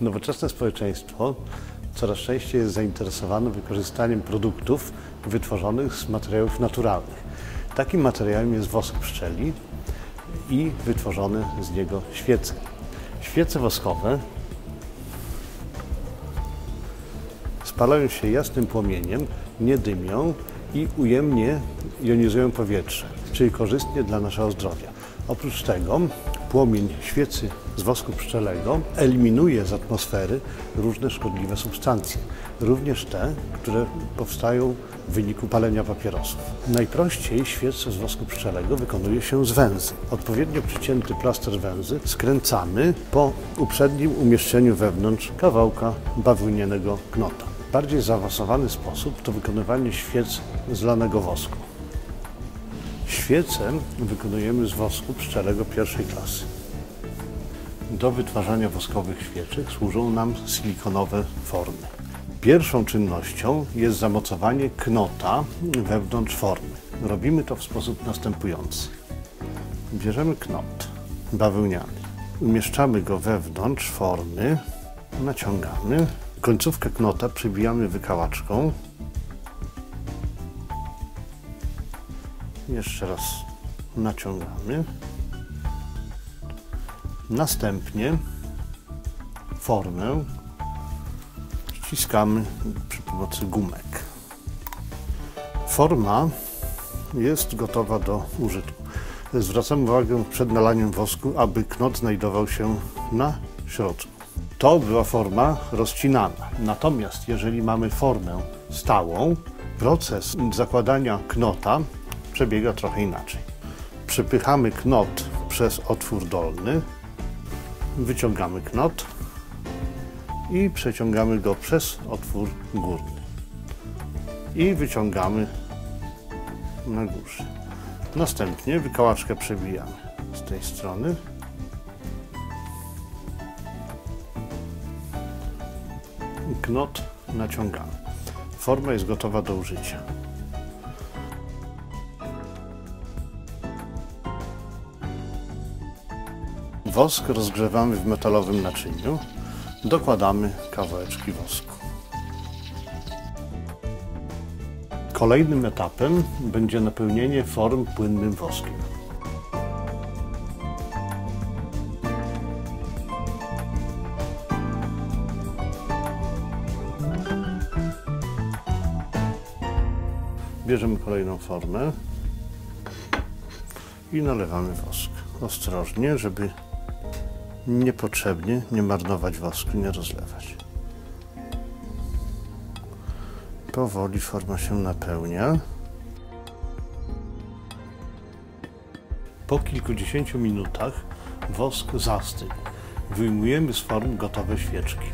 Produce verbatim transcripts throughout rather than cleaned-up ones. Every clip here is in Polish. Nowoczesne społeczeństwo coraz częściej jest zainteresowane wykorzystaniem produktów wytworzonych z materiałów naturalnych. Takim materiałem jest wosek pszczeli i wytworzone z niego świece. Świece woskowe spalają się jasnym płomieniem, nie dymią i ujemnie jonizują powietrze, czyli korzystnie dla naszego zdrowia. Oprócz tego płomień świecy z wosku pszczelego eliminuje z atmosfery różne szkodliwe substancje, również te, które powstają w wyniku palenia papierosów. Najprościej świecę z wosku pszczelego wykonuje się z węzy. Odpowiednio przycięty plaster węzy skręcamy po uprzednim umieszczeniu wewnątrz kawałka bawełnianego knota. Bardziej zaawansowany sposób to wykonywanie świec z lanego wosku. Świecę wykonujemy z wosku pszczelego pierwszej klasy. Do wytwarzania woskowych świeczek służą nam silikonowe formy. Pierwszą czynnością jest zamocowanie knota wewnątrz formy. Robimy to w sposób następujący. Bierzemy knot bawełniany, umieszczamy go wewnątrz formy, naciągamy. Końcówkę knota przybijamy wykałaczką. Jeszcze raz naciągamy. Następnie formę ściskamy przy pomocy gumek. Forma jest gotowa do użytku. Zwracam uwagę przed nalaniem wosku, aby knot znajdował się na środku. To była forma rozcinana. Natomiast jeżeli mamy formę stałą, proces zakładania knota przebiega trochę inaczej. Przepychamy knot przez otwór dolny, wyciągamy knot i przeciągamy go przez otwór górny i wyciągamy na górze. Następnie wykałaczkę przebijamy z tej strony i knot naciągamy. Forma jest gotowa do użycia. Wosk rozgrzewamy w metalowym naczyniu. Dokładamy kawałeczki wosku. Kolejnym etapem będzie napełnienie form płynnym woskiem. Bierzemy kolejną formę i nalewamy wosk. Ostrożnie, żeby niepotrzebnie nie marnować wosku, nie rozlewać. Powoli forma się napełnia. Po kilkudziesięciu minutach wosk zastygł. Wyjmujemy z form gotowe świeczki.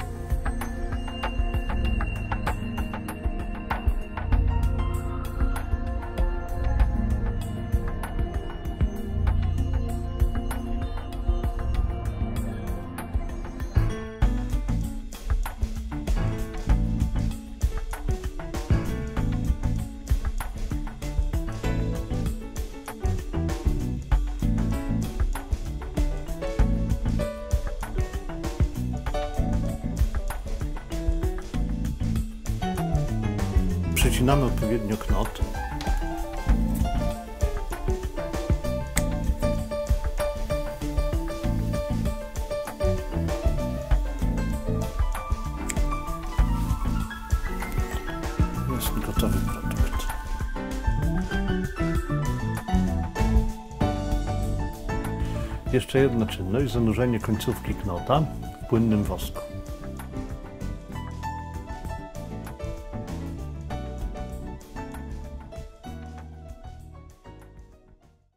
Przecinamy odpowiednio knot. Jest gotowy produkt. Jeszcze jedna czynność, zanurzenie końcówki knota w płynnym wosku.